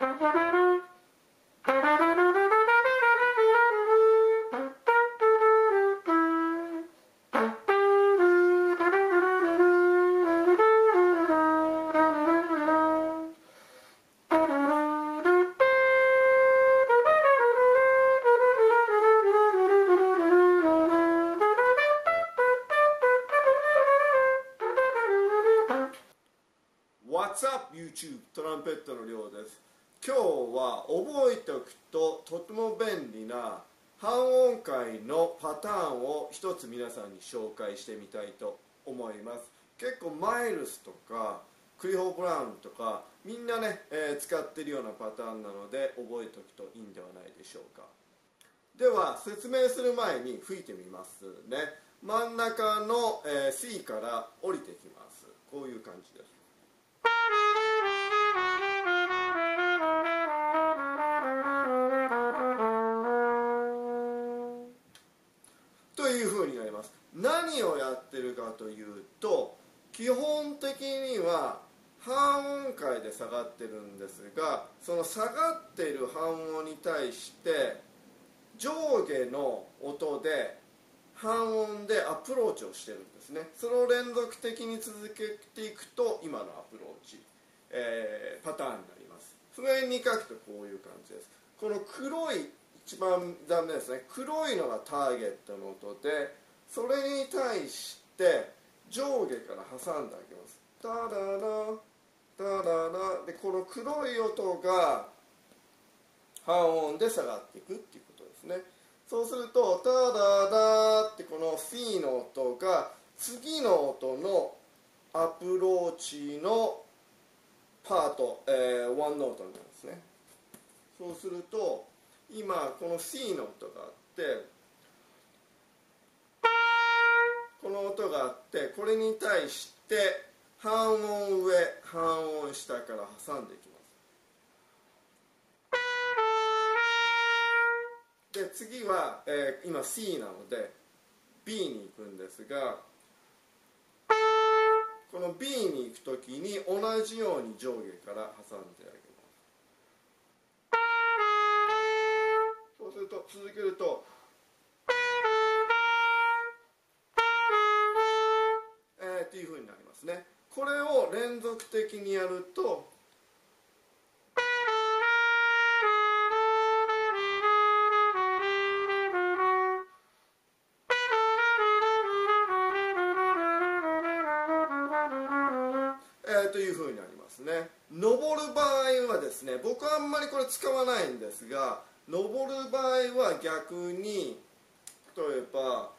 What's up YouTube トランペットのりょうです。今日は覚えておくととても便利な半音階のパターンを一つ皆さんに紹介してみたいと思います。結構マイルスとかクリホ・ブラウンとかみんなね、使ってるようなパターンなので覚えておくといいんではないでしょうか。では説明する前に吹いてみますね。真ん中の、C から降りてきます。こういう感じです。というふうになります。何をやってるかというと、基本的には半音階で下がってるんですが、その下がっている半音に対して上下の音で半音でアプローチをしてるんですね。それを連続的に続けていくと今のアプローチ、パターンになります。譜面に書くとこういう感じです。この黒い一番ダメですね。黒いのがターゲットの音で、それに対して上下から挟んであげます。タララタララで、この黒い音が半音で下がっていくっていうことですね。そうするとタララってこの C の音が次の音のアプローチのパート、ワンノートになるんですね。そうすると今この C の音があって、この音があって、これに対して半音上半音下から挟んでいきます。で次は、今 C なので B に行くんですが、この B に行くときに同じように上下から挟んであげます。そうすると続けると、っていう風になりますね。これを連続的にやると、という風になりますね。登る場合はですね、僕はあんまりこれ使わないんですが、登る場合は逆に、例えば、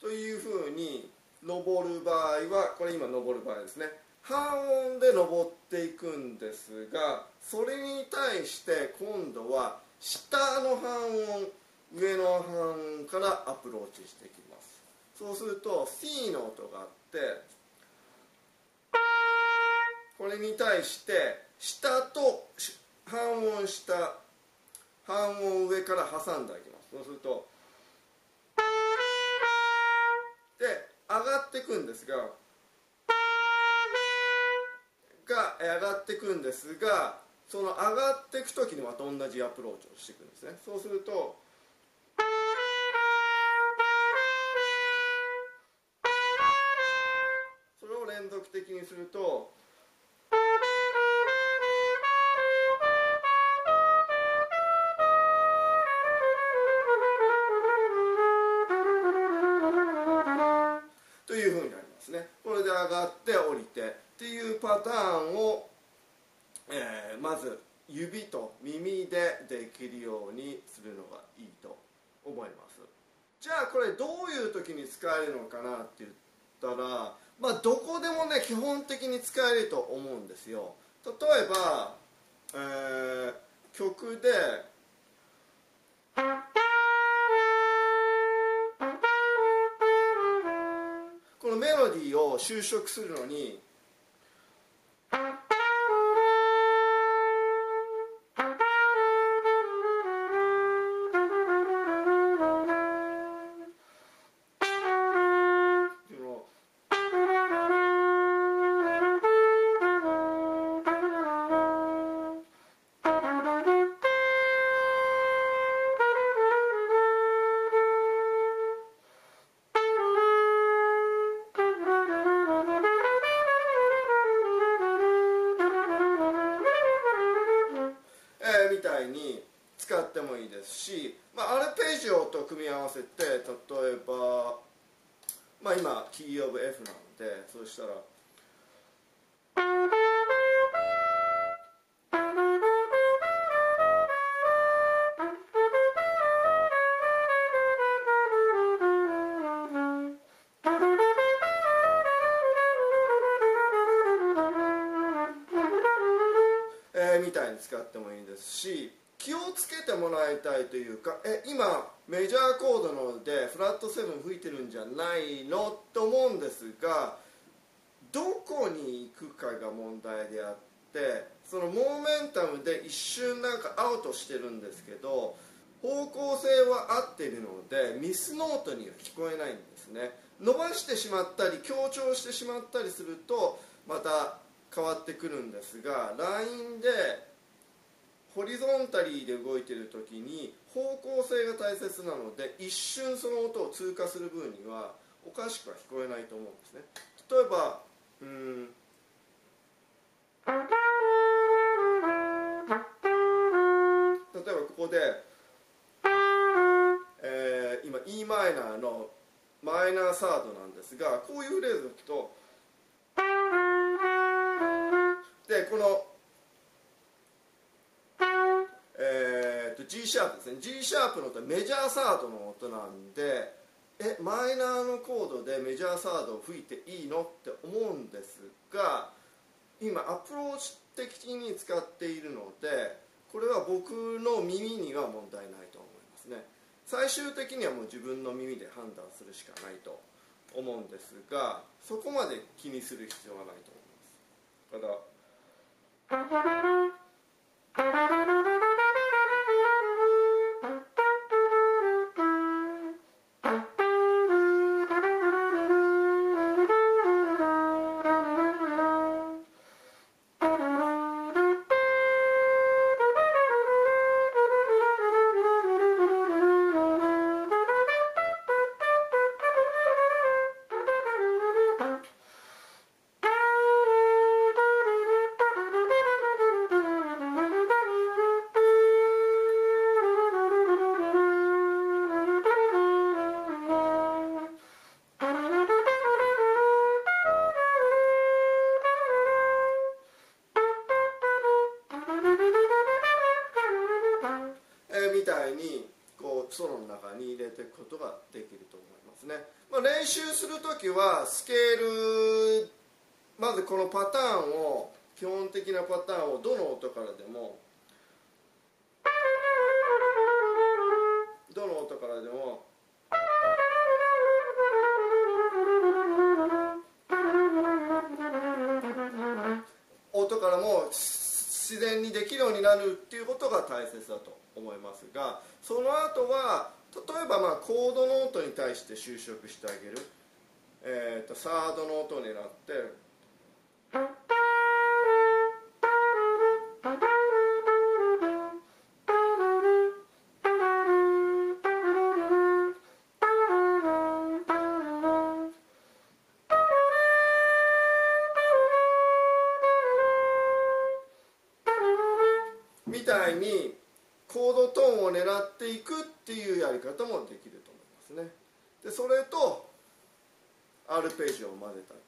というふうに登る場合は、これ今登る場合ですね、半音で登っていくんですが、それに対して今度は下の半音上の半音からアプローチしていきます。そうすると C の音があって、これに対して下と半音下半音上から挟んであげます。そうするとで上がっていくんですがその上がっていく時にまた同じアプローチをしていくんですね。そうすると連続的にすると、というふうになりますね。これで上がって降りてっていうパターンを、まず指と耳でできるようにするのがいいと思います。じゃあこれどういう時に使えるのかなっていうたら、まあ、どこでもね基本的に使えると思うんですよ。例えば、曲でこのメロディーを修飾するのに、もいいですし、アルペジオと組み合わせて、例えば、今キーオブ F なので、そうしたらみたいに使ってもいいですし、気をつけてもらいたいというか、今メジャーコードなのでフラット7吹いてるんじゃないのと思うんですが、どこに行くかが問題であって、そのモーメンタムで一瞬なんかアウトしてるんですけど、方向性は合っているのでミスノートには聞こえないんですね。伸ばしてしまったり強調してしまったりするとまた変わってくるんですが、ラインでホリゾンタリーで動いている時に方向性が大切なので、一瞬その音を通過する分にはおかしくは聞こえないと思うんですね。例えばここで、今 E マイナーのマイナーサードなんですが、こういうフレーズを聞くと、でこの、G シャープですね。G シャープの音はメジャーサードの音なんで、マイナーのコードでメジャーサードを吹いていいのって思うんですが、今アプローチ的に使っているので、これは僕の耳には問題ないと思いますね。最終的にはもう自分の耳で判断するしかないと思うんですが、そこまで気にする必要はないと思います。ただソロの中に入れていくことができると思いますね。練習する時はスケール、まずこのパターンを、基本的なパターンをどの音からでも自然にできるようになるっていうことが大切だと思いますが、その後は例えばコードの音に対して修飾してあげる、サードの音になってみたいにコードトーンを狙っていくっていうやり方もできると思いますね。でそれとアルペジオを混ぜてあげ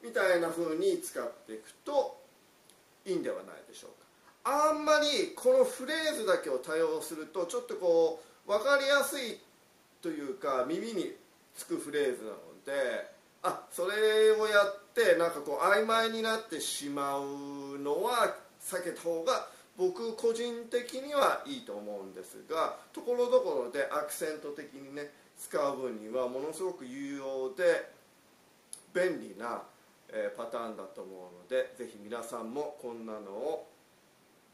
る。みたいな風に使っていくといいんではないでしょうか。あんまりこのフレーズだけを多用すると、ちょっとこう分かりやすいというか、耳につくフレーズなので、それをやってなんかこう曖昧になってしまうのは避けた方が僕個人的にはいいと思うんですが、ところどころでアクセント的にね使う分にはものすごく有用で便利なパターンだと思うので、ぜひ皆さんもこんなのを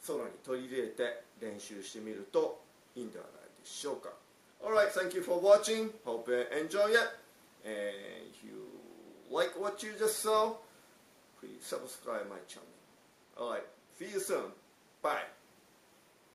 ソロに取り入れて練習してみるといいんではないでしょうか。 Alright, thank you for watching. Hope you enjoy it. And if you like what you just saw, please subscribe my channel. Alright, see you soon. Bye.